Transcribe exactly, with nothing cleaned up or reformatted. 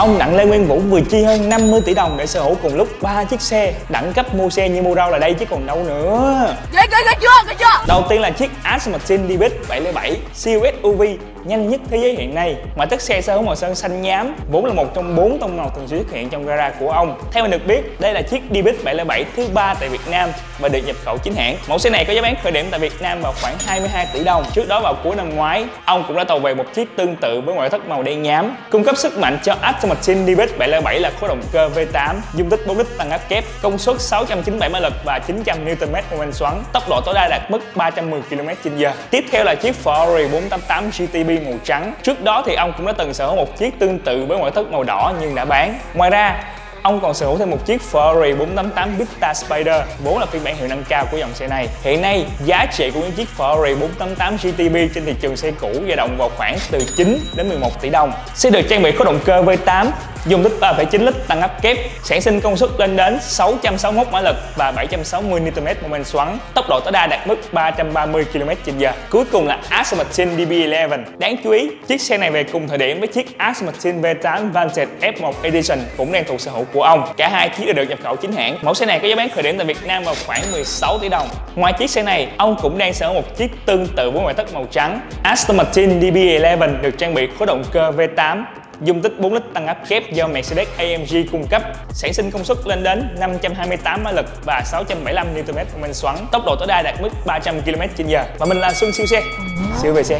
Ông Đặng Lê Nguyên Vũ vừa chi hơn năm mươi tỷ đồng để sở hữu cùng lúc ba chiếc xe. Đẳng cấp mua xe như mua rau là đây chứ còn đâu nữa. Ghê ghê ghê chưa, ghê chưa. Đầu tiên là chiếc Aston Martin D B X bảy không bảy siêu ét u vê nhanh nhất thế giới hiện nay. Ngoại thất xe sở hữu màu sơn xanh nhám, vốn là một trong bốn tông màu thường xuất hiện trong gara của ông. Theo mình được biết, đây là chiếc D B X bảy không bảy thứ ba tại Việt Nam và được nhập khẩu chính hãng. Mẫu xe này có giá bán khởi điểm tại Việt Nam vào khoảng hai mươi hai tỷ đồng. Trước đó vào cuối năm ngoái, ông cũng đã tàu về một chiếc tương tự với ngoại thất màu đen nhám. Cung cấp sức mạnh cho Aston Martin D B X bảy không bảy là khối động cơ V tám, dung tích bốn lít tăng áp kép, công suất sáu trăm chín mươi bảy mã lực và chín trăm Newton mét moment xoắn, tốc độ tối đa đạt mức ba trăm mười ki lô mét trên giờ. Tiếp theo là chiếc Ferrari bốn tám tám giê tê bê màu trắng. Trước đó thì ông cũng đã từng sở hữu một chiếc tương tự với ngoại thất màu đỏ nhưng đã bán. Ngoài ra, ông còn sở hữu thêm một chiếc Ferrari bốn tám tám Pista Spider, vốn là phiên bản hiệu năng cao của dòng xe này. Hiện nay, giá trị của những chiếc Ferrari bốn tám tám giê tê bê trên thị trường xe cũ dao động vào khoảng từ chín đến mười một tỷ đồng. Sẽ được trang bị khối động cơ V tám, dung tích ba phẩy chín lít tăng áp kép, sản sinh công suất lên đến sáu trăm sáu mươi mốt mã lực và bảy trăm sáu mươi Newton mét moment xoắn, tốc độ tối đa đạt mức ba trăm ba mươi ki lô mét trên giờ. Cuối cùng là Aston Martin D B mười một. Đáng chú ý, chiếc xe này về cùng thời điểm với chiếc Aston Martin V tám Vantage F một Edition cũng đang thuộc sở hữu của ông. Cả hai chiếc đều được nhập khẩu chính hãng. Mẫu xe này có giá bán khởi điểm tại Việt Nam vào khoảng mười sáu tỷ đồng. Ngoài chiếc xe này, ông cũng đang sở hữu một chiếc tương tự với ngoại thất màu trắng. Aston Martin D B mười một được trang bị khối động cơ V tám, dung tích bốn lít tăng áp kép do Mercedes A M G cung cấp, sản sinh công suất lên đến năm trăm hai mươi tám mã lực và sáu trăm bảy mươi lăm Newton mét của mình xoắn, tốc độ tối đa đạt mức ba trăm ki lô mét trên giờ. Và mình là Xuân siêu xe, siêu về xe.